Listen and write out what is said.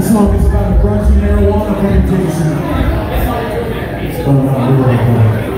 This song is about a grungy marijuana plantation. It's about